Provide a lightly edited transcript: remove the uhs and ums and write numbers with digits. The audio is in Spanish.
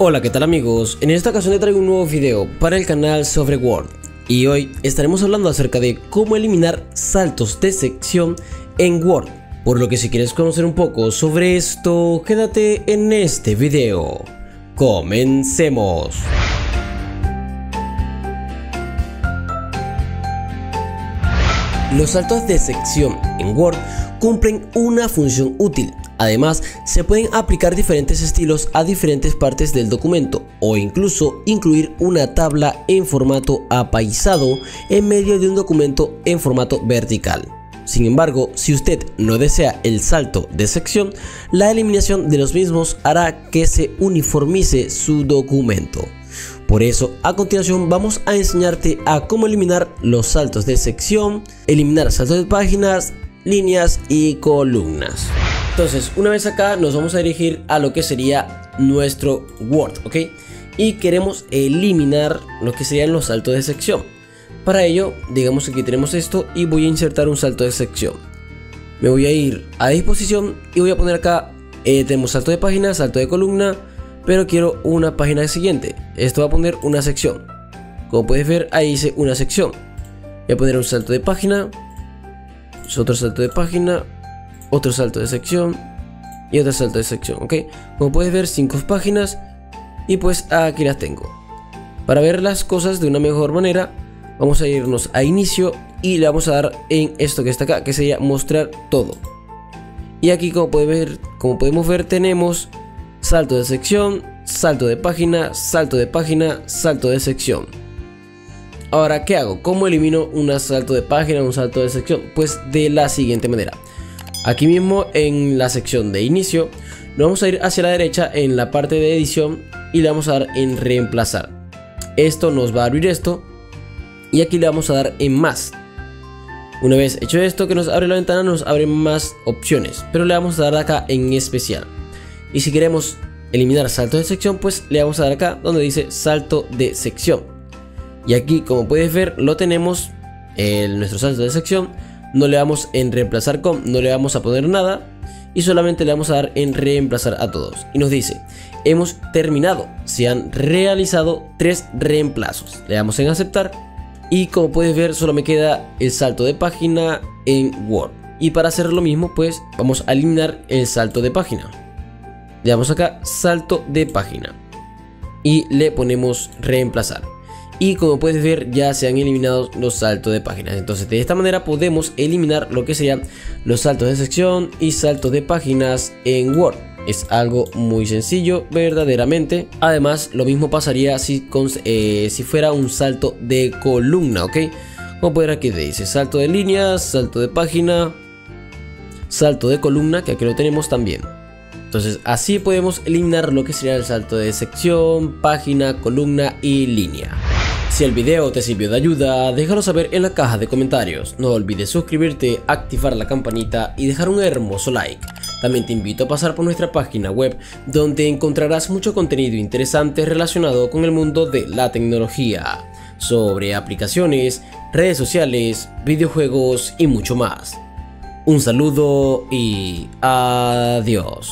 Hola, ¿qué tal amigos? En esta ocasión te traigo un nuevo video para el canal sobre Word y hoy estaremos hablando acerca de cómo eliminar saltos de sección en Word, por lo que si quieres conocer un poco sobre esto, quédate en este video. ¡Comencemos! Los saltos de sección en Word cumplen una función útil. Además, se pueden aplicar diferentes estilos a diferentes partes del documento o incluso incluir una tabla en formato apaisado en medio de un documento en formato vertical. Sin embargo, si usted no desea el salto de sección, la eliminación de los mismos hará que se uniformice su documento. Por eso, a continuación vamos a enseñarte a cómo eliminar los saltos de sección, eliminar saltos de páginas, líneas y columnas. Entonces, una vez acá nos vamos a dirigir a lo que sería nuestro Word, ¿ok? Y queremos eliminar lo que serían los saltos de sección. Para ello, digamos que aquí tenemos esto y voy a insertar un salto de sección. Me voy a ir a disposición y voy a poner acá, tenemos salto de página, salto de columna, pero quiero una página siguiente. Esto va a poner una sección. Como puedes ver, ahí hice una sección. Voy a poner un salto de página, otro salto de página, otro salto de sección y otro salto de sección, ¿ok? Como puedes ver, 5 páginas y pues aquí las tengo. Para ver las cosas de una mejor manera, vamos a irnos a inicio y le vamos a dar en esto que está acá, que sería mostrar todo. Y aquí como podemos ver tenemos salto de sección, salto de página, salto de página, salto de sección. Ahora, ¿qué hago? ¿Cómo elimino un salto de página, un salto de sección? Pues de la siguiente manera. Aquí mismo en la sección de inicio nos vamos a ir hacia la derecha en la parte de edición y le vamos a dar en reemplazar. Esto nos va a abrir esto y aquí le vamos a dar en más. Una vez hecho esto que nos abre la ventana, nos abren más opciones, pero le vamos a dar acá en especial. Y si queremos eliminar saltos de sección, pues le vamos a dar acá donde dice salto de sección. Y aquí como puedes ver lo tenemos, nuestro salto de sección. No le damos en reemplazar con, no le vamos a poner nada y solamente le vamos a dar en reemplazar a todos. Y nos dice, hemos terminado, se han realizado 3 reemplazos. Le damos en aceptar y como puedes ver solo me queda el salto de página en Word. Y para hacer lo mismo pues vamos a eliminar el salto de página. Le damos acá salto de página y le ponemos reemplazar. Y como puedes ver ya se han eliminado los saltos de páginas. Entonces de esta manera podemos eliminar lo que serían los saltos de sección y saltos de páginas en Word. Es algo muy sencillo verdaderamente. Además lo mismo pasaría si fuera un salto de columna, ¿ok? Como pueden ver aquí te dice salto de líneas, salto de página, salto de columna, que aquí lo tenemos también. Entonces así podemos eliminar lo que sería el salto de sección, página, columna y línea. Si el video te sirvió de ayuda, déjalo saber en la caja de comentarios. No olvides suscribirte, activar la campanita y dejar un hermoso like. También te invito a pasar por nuestra página web, donde encontrarás mucho contenido interesante relacionado con el mundo de la tecnología, sobre aplicaciones, redes sociales, videojuegos y mucho más. Un saludo y adiós.